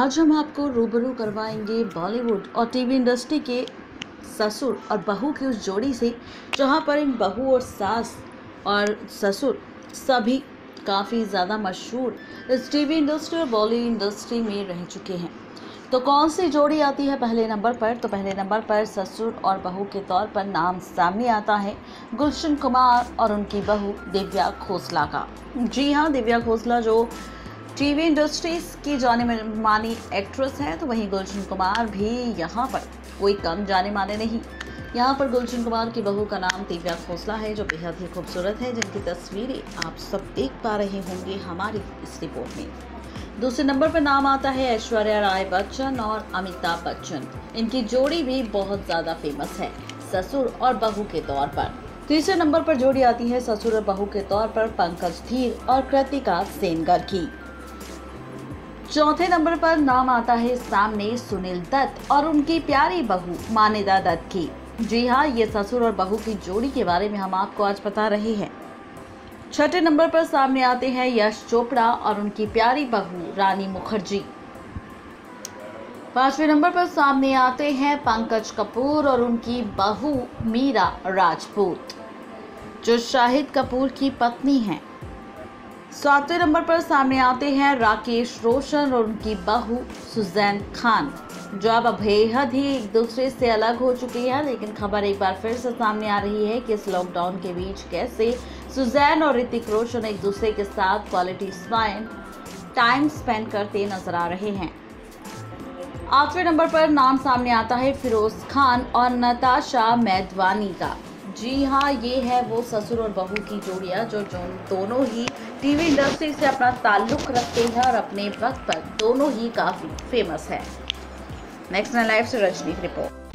आज हम आपको रूबरू करवाएंगे बॉलीवुड और टीवी इंडस्ट्री के ससुर और बहू की उस जोड़ी से, जहां पर इन बहू और सास और ससुर सभी काफ़ी ज़्यादा मशहूर इस टीवी इंडस्ट्री और बॉलीवुड इंडस्ट्री में रह चुके हैं। तो कौन सी जोड़ी आती है पहले नंबर पर? तो पहले नंबर पर ससुर और बहू के तौर पर नाम सामने आता है गुलशन कुमार और उनकी बहू दिव्या खोसला का। जी हाँ, दिव्या खोसला जो टीवी इंडस्ट्रीज की जाने मानी एक्ट्रेस हैं, तो वहीं गुलशन कुमार भी यहाँ पर कोई कम जाने माने नहीं। यहाँ पर गुलशन कुमार की बहू का नाम दिव्या खोसला है, जो बेहद ही खूबसूरत है, जिनकी तस्वीरें आप सब देख पा रहे होंगे हमारी इस रिपोर्ट में। दूसरे नंबर पर नाम आता है ऐश्वर्या राय बच्चन और अमिताभ बच्चन। इनकी जोड़ी भी बहुत ज़्यादा फेमस है ससुर और बहू के तौर पर। तीसरे नंबर पर जोड़ी आती है ससुर और बहू के तौर पर पंकज धीर और कृतिका सेनगर की। चौथे नंबर पर नाम आता है सामने सुनील दत्त और उनकी प्यारी बहू मानिदा दत्त की। जी हाँ, ये ससुर और बहू की जोड़ी के बारे में हम आपको आज बता रहे हैं। छठे नंबर पर सामने आते हैं यश चोपड़ा और उनकी प्यारी बहू रानी मुखर्जी। पांचवें नंबर पर सामने आते हैं पंकज कपूर और उनकी बहू मीरा राजपूत, जो शाहिद कपूर की पत्नी हैं। सातवें नंबर पर सामने आते हैं राकेश रोशन और उनकी बहू सुजैन खान, जो अब बेहद ही एक दूसरे से अलग हो चुकी है, लेकिन खबर एक बार फिर से सामने आ रही है कि इस लॉकडाउन के बीच कैसे सुजैन और ऋतिक रोशन एक दूसरे के साथ क्वालिटी टाइम स्पेंड करते नजर आ रहे हैं। आठवें नंबर पर नाम सामने आता है फिरोज खान और नताशा मेधवानी का। जी हाँ, ये है वो ससुर और बहू की जोड़ियाँ जो दोनों ही टीवी इंडस्ट्री से अपना ताल्लुक रखते हैं और अपने वक्त पर दोनों ही काफ़ी फेमस है। नेक्स्ट9लाइफ से रजनी की रिपोर्ट।